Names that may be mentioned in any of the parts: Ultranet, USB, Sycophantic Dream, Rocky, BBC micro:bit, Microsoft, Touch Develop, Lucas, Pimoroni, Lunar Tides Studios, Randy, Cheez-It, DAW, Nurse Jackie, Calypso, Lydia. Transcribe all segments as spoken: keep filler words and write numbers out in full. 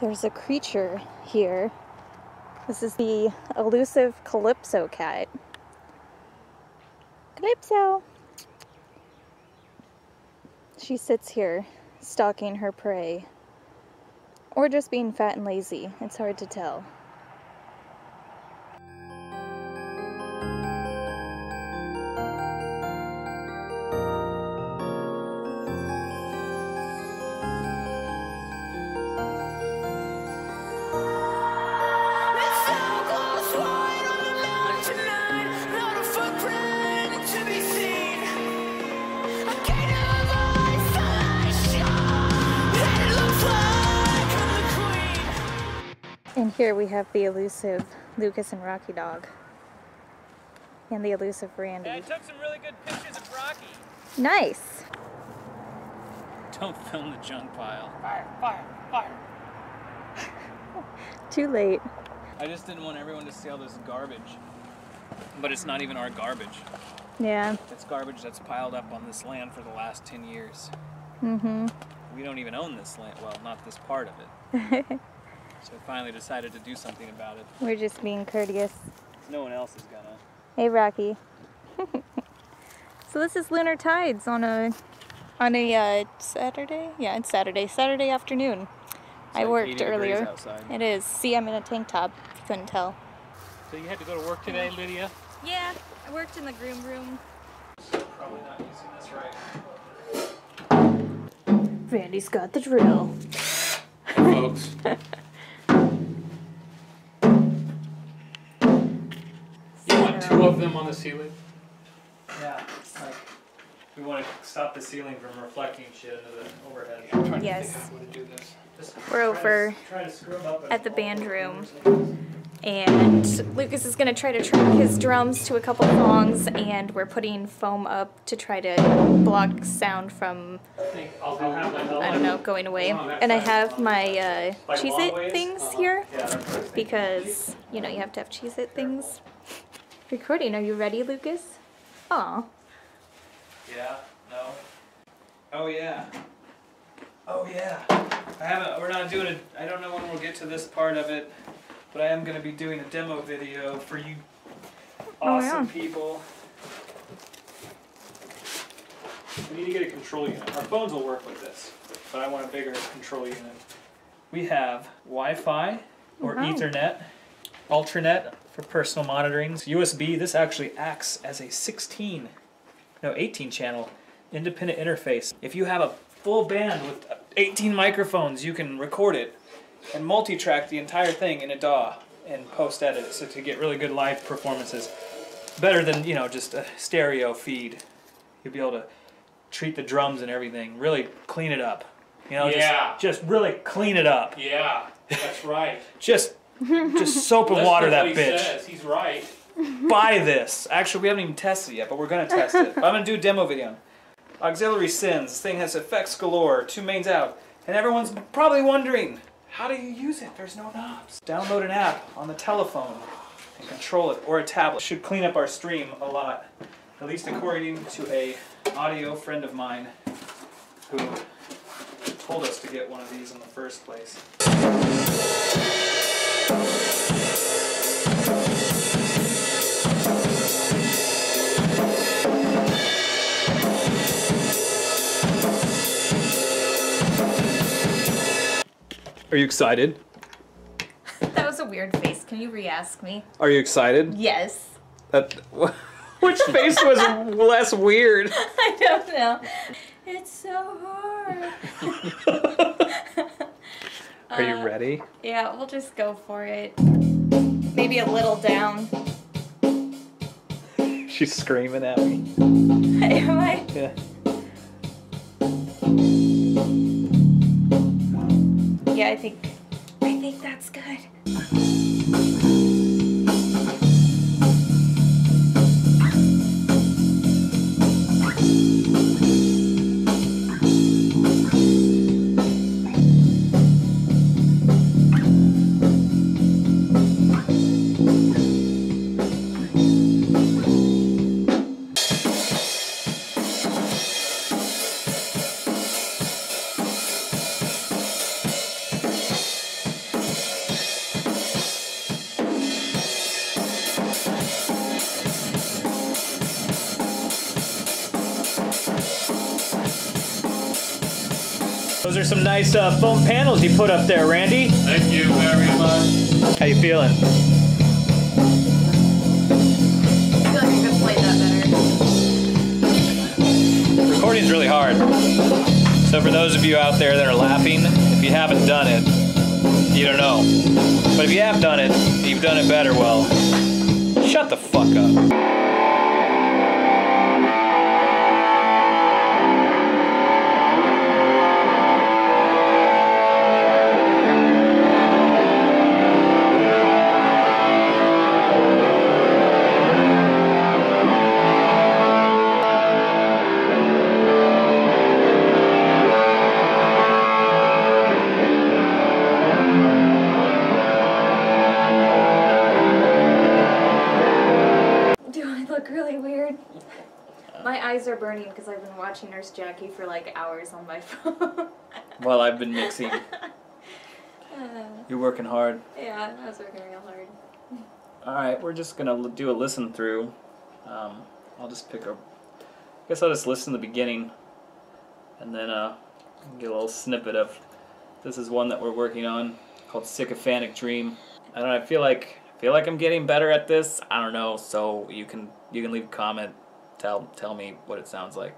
There's a creature here. This is the elusive Calypso cat. Calypso! She sits here, stalking her prey. Or just being fat and lazy. It's hard to tell. And here we have the elusive Lucas and Rocky dog. And the elusive Randy. Yeah, I took some really good pictures of Rocky. Nice! Don't film the junk pile. Fire, fire, fire! Too late. I just didn't want everyone to see all this garbage. But it's not even our garbage. Yeah. It's garbage that's piled up on this land for the last ten years. Mm-hmm. We don't even own this land. Well, not this part of it. So I finally decided to do something about it. We're just being courteous. No one else is gonna. Hey, Rocky. So this is Lunar Tides on a on a uh, Saturday. Yeah, it's Saturday. Saturday afternoon. It's I like worked earlier. Outside. It is. See, I'm in a tank top. If you couldn't tell. So you had to go to work today, Lydia? Yeah, I worked in the groom room. Probably not using this right. Randy's got the drill. Hey, folks. Two of them on the ceiling? Yeah, like we want to stop the ceiling from reflecting shit into the overhead. I'm trying yes. to think how to do this. Just We're over to, to up at the band room, and Lucas is going to try to track his drums to a couple songs, and we're putting foam up to try to block sound from, I, think I'll have I don't know, going away. And I have my uh, like Cheez-It things uh-huh. here, yeah, because, you know, you have to have Cheez-It things. Recording, are you ready, Lucas? Aw. Yeah, no. Oh yeah. Oh yeah. I haven't, we're not doing it, I don't know when we'll get to this part of it, but I am going to be doing a demo video for you awesome oh, yeah. people. We need to get a control unit. Our phones will work with this, but I want a bigger control unit. We have Wi-Fi or wow. Ethernet, Ultranet, for personal monitoring. U S B, this actually acts as a sixteen, no eighteen channel independent interface. If you have a full band with eighteen microphones, you can record it and multi-track the entire thing in a D A W and post-edit it so to get really good live performances. Better than, you know, just a stereo feed. You'll be able to treat the drums and everything, really clean it up. You know, yeah. just, just really clean it up. Yeah, that's right. just Just soap and water that bitch. Says. He's right. Buy this. Actually, we haven't even tested it yet, but we're going to test it. I'm going to do a demo video. Auxiliary sends. This thing has effects galore. Two mains out. And everyone's probably wondering, how do you use it? There's no knobs. Download an app on the telephone and control it, or a tablet. Should clean up our stream a lot. At least according to a audio friend of mine who told us to get one of these in the first place. Are you excited? That was a weird face. Can you re-ask me? Are you excited? Yes. That, which face was less weird? I don't know. It's so hard. Are you ready? Uh, yeah, we'll just go for it. Maybe a little down. She's screaming at me. Am I? Yeah. Yeah, I think I think that's good. Those are some nice uh, foam panels you put up there, Randy. Thank you very much. How you feeling? I feel like I could play that better. Recording's really hard. So for those of you out there that are laughing, if you haven't done it, you don't know. But if you have done it, you've done it better, well, shut the fuck up. Are burning because I've been watching Nurse Jackie for like hours on my phone. Well, I've been mixing. Uh, You're working hard. Yeah, I was working real hard. Alright, we're just going to do a listen through. Um, I'll just pick a... I guess I'll just listen to the beginning and then uh, get a little snippet of... This is one that we're working on called Sycophantic Dream. I don't know, I feel like, I feel like I'm getting better at this. I don't know, so you can, you can leave a comment. Tell, tell me what it sounds like.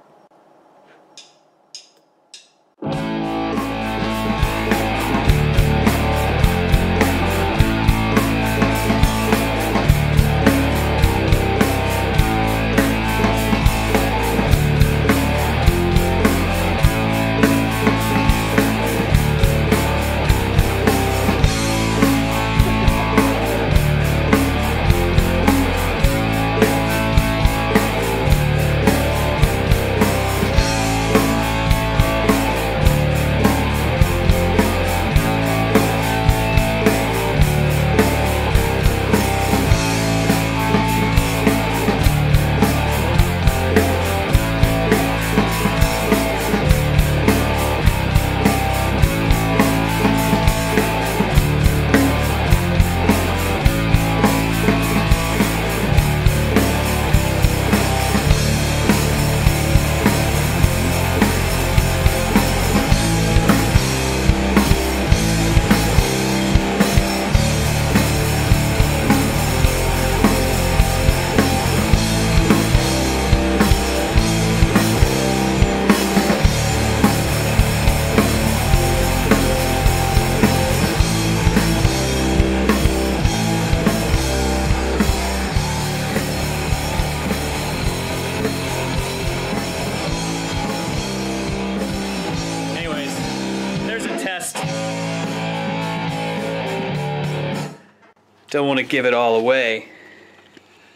Don't want to give it all away.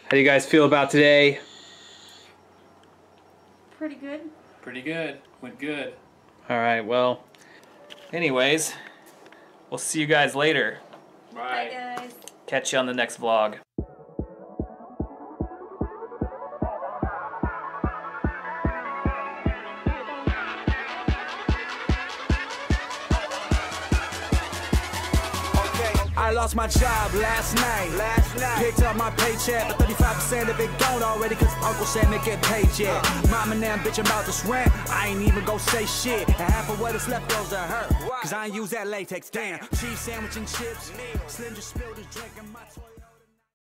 How do you guys feel about today? Pretty good. Pretty good. Went good. All right, well, anyways, we'll see you guys later. Bye. Bye guys. Catch you on the next vlog. I lost my job last night, last night. Picked up my paycheck, but thirty-five percent of it gone already, cause Uncle Sam didn't get paid yet. Uh, Mama now bitch about this rent, I ain't even gon' say shit, and half of what is left goes to her, cause I ain't use that latex, damn. Cheese sandwich and chips, Slim just spilled his drink in my toilet.